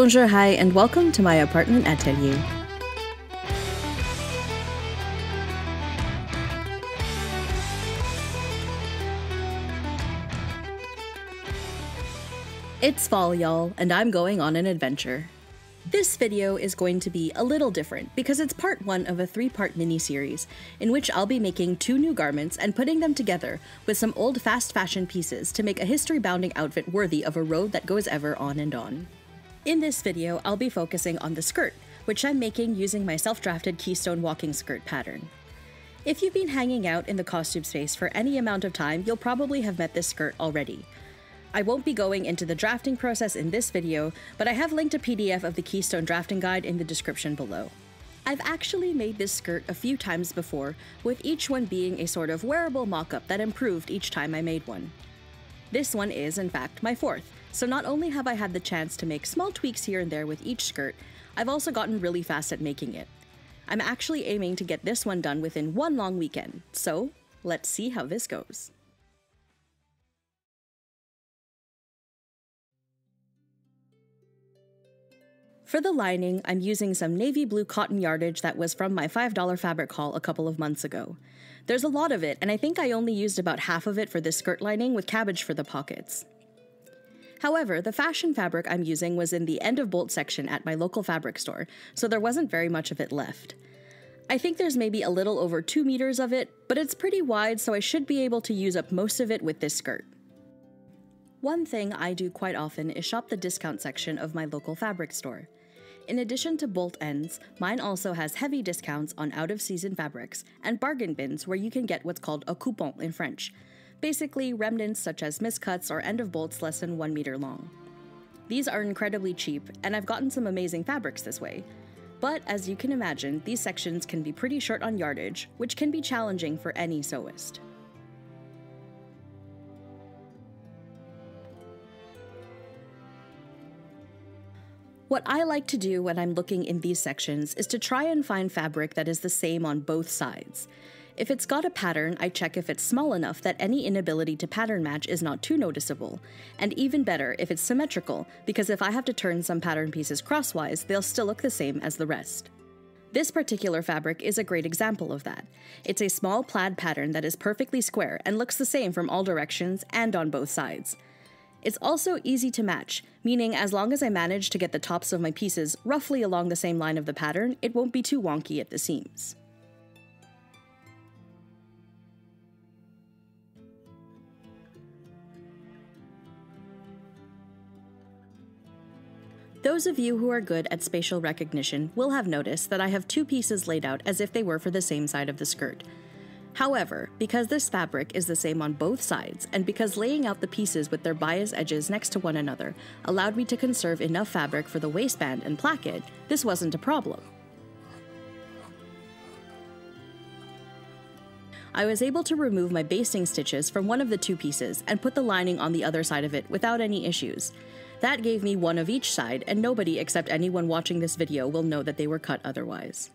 Bonjour, hi, and welcome to my apartment atelier. It's fall, y'all, and I'm going on an adventure. This video is going to be a little different because it's part one of a three-part mini-series in which I'll be making two new garments and putting them together with some old fast fashion pieces to make a history-bounding outfit worthy of a road that goes ever on and on. In this video, I'll be focusing on the skirt, which I'm making using my self-drafted Keystone walking skirt pattern. If you've been hanging out in the costume space for any amount of time, you'll probably have met this skirt already. I won't be going into the drafting process in this video, but I have linked a PDF of the Keystone drafting guide in the description below. I've actually made this skirt a few times before, with each one being a sort of wearable mock-up that improved each time I made one. This one is, in fact, my fourth, so not only have I had the chance to make small tweaks here and there with each skirt, I've also gotten really fast at making it. I'm actually aiming to get this one done within one long weekend, so let's see how this goes. For the lining, I'm using some navy blue cotton yardage that was from my $5 fabric haul a couple of months ago. There's a lot of it, and I think I only used about half of it for this skirt lining with cabbage for the pockets. However, the fashion fabric I'm using was in the end of bolt section at my local fabric store, so there wasn't very much of it left. I think there's maybe a little over 2 meters of it, but it's pretty wide, so I should be able to use up most of it with this skirt. One thing I do quite often is shop the discount section of my local fabric store. In addition to bolt ends, mine also has heavy discounts on out-of-season fabrics and bargain bins where you can get what's called a coupon in French, basically remnants such as miscuts or end of bolts less than 1 meter long. These are incredibly cheap, and I've gotten some amazing fabrics this way. But as you can imagine, these sections can be pretty short on yardage, which can be challenging for any sewist. What I like to do when I'm looking in these sections is to try and find fabric that is the same on both sides. If it's got a pattern, I check if it's small enough that any inability to pattern match is not too noticeable, and even better if it's symmetrical, because if I have to turn some pattern pieces crosswise, they'll still look the same as the rest. This particular fabric is a great example of that. It's a small plaid pattern that is perfectly square and looks the same from all directions and on both sides. It's also easy to match, meaning as long as I manage to get the tops of my pieces roughly along the same line of the pattern, it won't be too wonky at the seams. Those of you who are good at spatial recognition will have noticed that I have two pieces laid out as if they were for the same side of the skirt. However, because this fabric is the same on both sides, and because laying out the pieces with their bias edges next to one another allowed me to conserve enough fabric for the waistband and placket, this wasn't a problem. I was able to remove my basting stitches from one of the two pieces and put the lining on the other side of it without any issues. That gave me one of each side, and nobody except anyone watching this video will know that they were cut otherwise.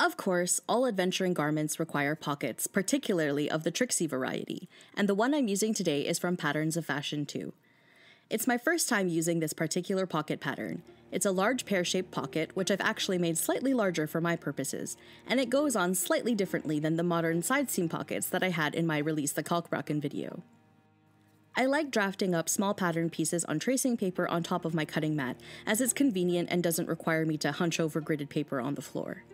Of course, all adventuring garments require pockets, particularly of the Trixie variety, and the one I'm using today is from Patterns of Fashion 2. It's my first time using this particular pocket pattern. It's a large pear-shaped pocket, which I've actually made slightly larger for my purposes, and it goes on slightly differently than the modern side seam pockets that I had in my Release the Kalkbrocken video. I like drafting up small pattern pieces on tracing paper on top of my cutting mat, as it's convenient and doesn't require me to hunch over gridded paper on the floor.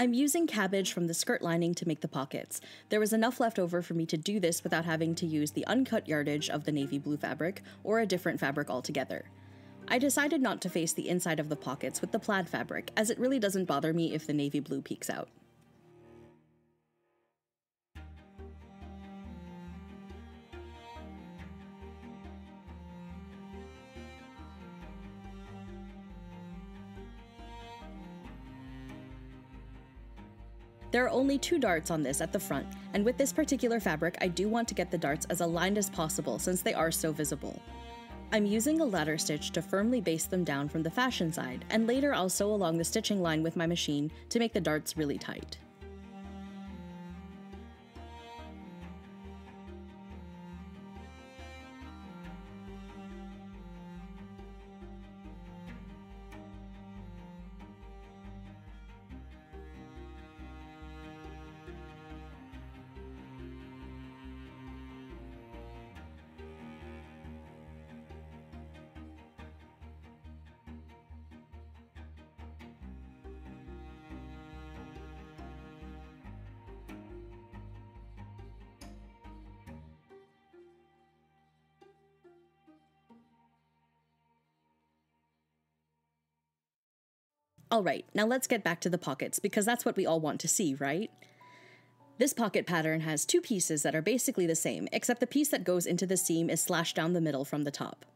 I'm using cabbage from the skirt lining to make the pockets. There was enough left over for me to do this without having to use the uncut yardage of the navy blue fabric or a different fabric altogether. I decided not to face the inside of the pockets with the plaid fabric, as it really doesn't bother me if the navy blue peeks out. There are only 2 darts on this at the front, and with this particular fabric I do want to get the darts as aligned as possible since they are so visible. I'm using a ladder stitch to firmly base them down from the fashion side, and later I'll sew along the stitching line with my machine to make the darts really tight. Alright, now let's get back to the pockets, because that's what we all want to see, right? This pocket pattern has 2 pieces that are basically the same, except the piece that goes into the seam is slashed down the middle from the top.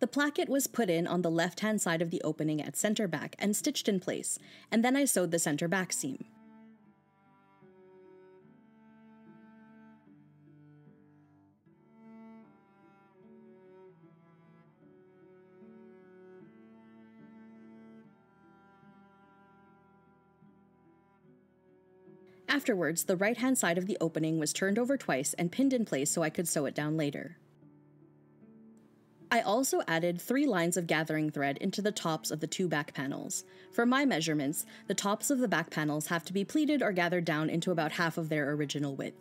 The placket was put in on the left-hand side of the opening at center back and stitched in place, and then I sewed the center back seam. Afterwards, the right-hand side of the opening was turned over twice and pinned in place so I could sew it down later. I also added 3 lines of gathering thread into the tops of the 2 back panels. For my measurements, the tops of the back panels have to be pleated or gathered down into about half of their original width.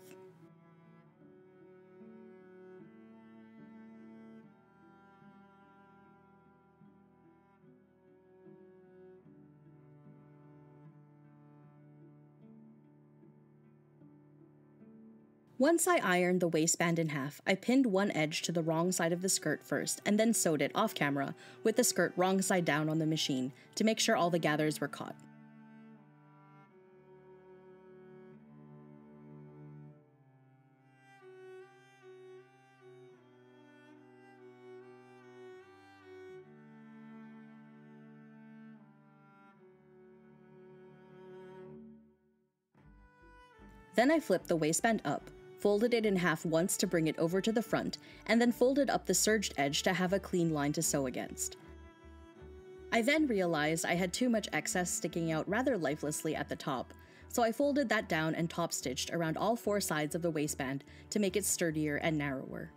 Once I ironed the waistband in half, I pinned one edge to the wrong side of the skirt first and then sewed it off camera with the skirt wrong side down on the machine to make sure all the gathers were caught. Then I flipped the waistband up, folded it in half once to bring it over to the front, and then folded up the serged edge to have a clean line to sew against. I then realized I had too much excess sticking out rather lifelessly at the top, so I folded that down and top stitched around all 4 sides of the waistband to make it sturdier and narrower.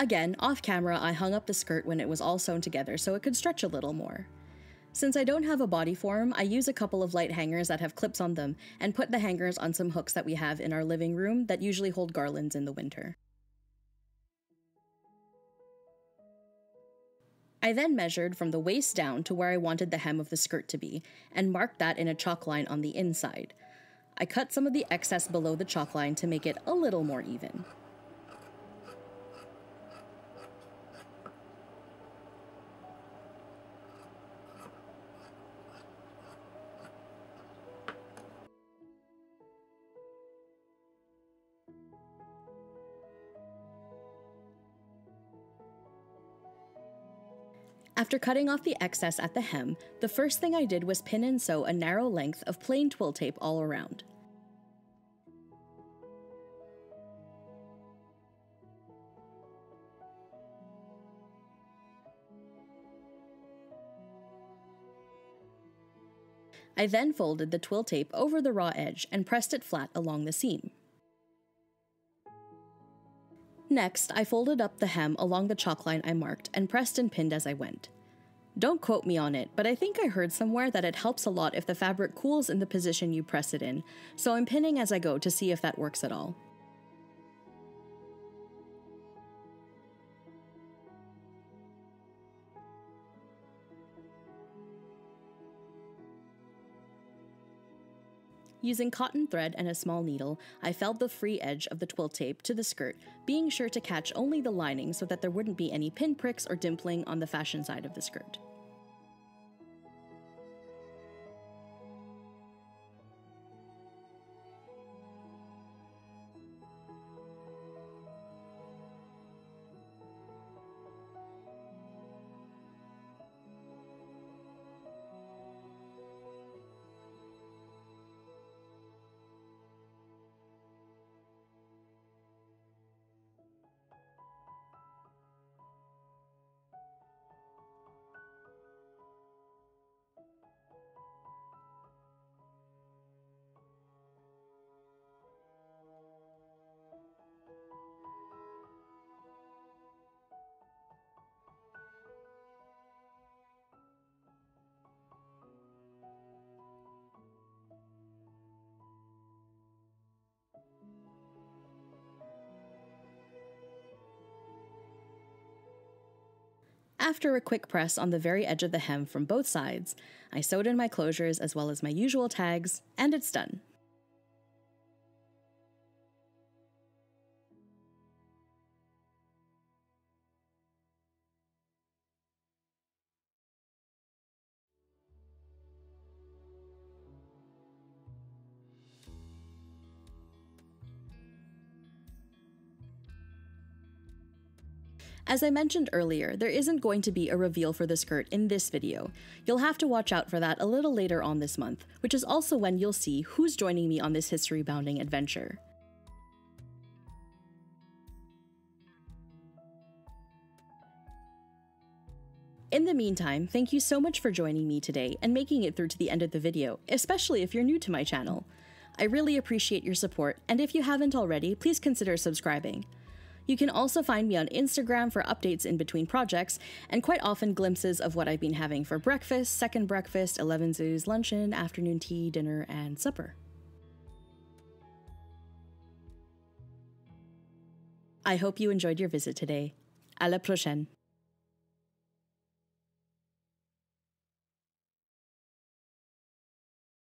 Again, off camera, I hung up the skirt when it was all sewn together so it could stretch a little more. Since I don't have a body form, I use a couple of light hangers that have clips on them and put the hangers on some hooks that we have in our living room that usually hold garlands in the winter. I then measured from the waist down to where I wanted the hem of the skirt to be and marked that in a chalk line on the inside. I cut some of the excess below the chalk line to make it a little more even. After cutting off the excess at the hem, the first thing I did was pin and sew a narrow length of plain twill tape all around. I then folded the twill tape over the raw edge and pressed it flat along the seam. Next, I folded up the hem along the chalk line I marked and pressed and pinned as I went. Don't quote me on it, but I think I heard somewhere that it helps a lot if the fabric cools in the position you press it in, so I'm pinning as I go to see if that works at all. Using cotton thread and a small needle, I felled the free edge of the twill tape to the skirt, being sure to catch only the lining so that there wouldn't be any pinpricks or dimpling on the fashion side of the skirt. After a quick press on the very edge of the hem from both sides, I sewed in my closures as well as my usual tags, and it's done. As I mentioned earlier, there isn't going to be a reveal for the skirt in this video. You'll have to watch out for that a little later on this month, which is also when you'll see who's joining me on this history-bounding adventure. In the meantime, thank you so much for joining me today and making it through to the end of the video, especially if you're new to my channel. I really appreciate your support, and if you haven't already, please consider subscribing. You can also find me on Instagram for updates in between projects, and quite often glimpses of what I've been having for breakfast, second breakfast, 11 zoos, luncheon, afternoon tea, dinner, and supper. I hope you enjoyed your visit today. À la prochaine!